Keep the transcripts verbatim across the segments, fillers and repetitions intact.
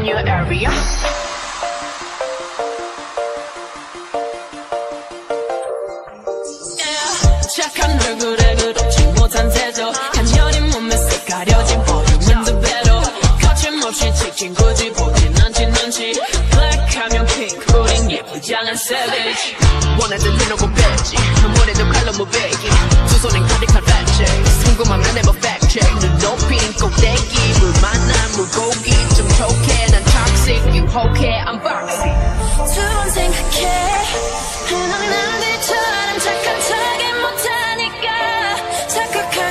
in your area. 착한 얼굴에 그렇지 못한 태도 간녀린 몸매색 가려진 보름은 두 배로 거침없이 찍힌 굳이 보기 난지 난지 black 하면 pink 우린 예쁘장한 savage 원하는 대놓고 뺐지 눈물에도 칼로 무배기 두 손엔 가득한 fact checks 궁금하면 never fact check 눈 높인 꼭대기 물만한 물고기 좀 촉해 난 toxic 유혹해 I'm boxy 두 번 생각해 해놓는 대처럼 착한 척에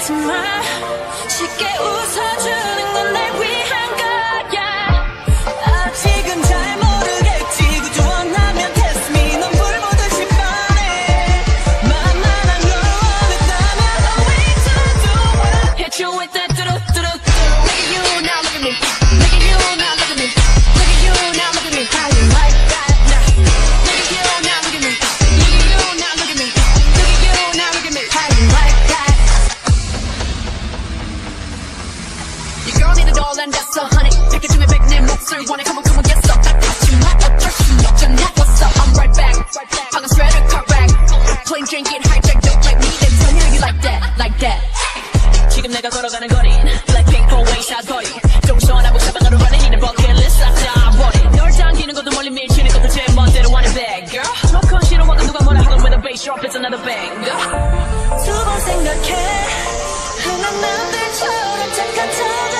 말 쉽게 웃어주는 건 날 위한 거야 아직은 잘 모르겠지 그저 원하면 test me 넌 물 보듯이 뻔해 맘만 안 놓았다면 all we do do it hit you with that do-do do-do look at you now look at me look at you now look at me look at you now look at me how you like that now look at you now look at me look at you now look at me look at you now look at me how you like Your girl need it all and that's a honey Take it to me back 내 몫을 원해 Come on come on get some back 같이 맞아들지 너전 나 what's up I'm right back 방금 straight or correct Plain drink it hijack don't like me Then tell me how you like that like that 지금 내가 걸어가는 거리 Blackpink four-way shot 거리 조금 시원하고 가방으로 running 이는 bucket list I die want it 널 당기는 것도 멀리 밀치는 것도 제 멋대로 want it back girl No con 싫어 와도 누가 뭐라 하던 When the bass drop it's another bang 두번 생각해 흔한 남들처럼 잠깐 찾아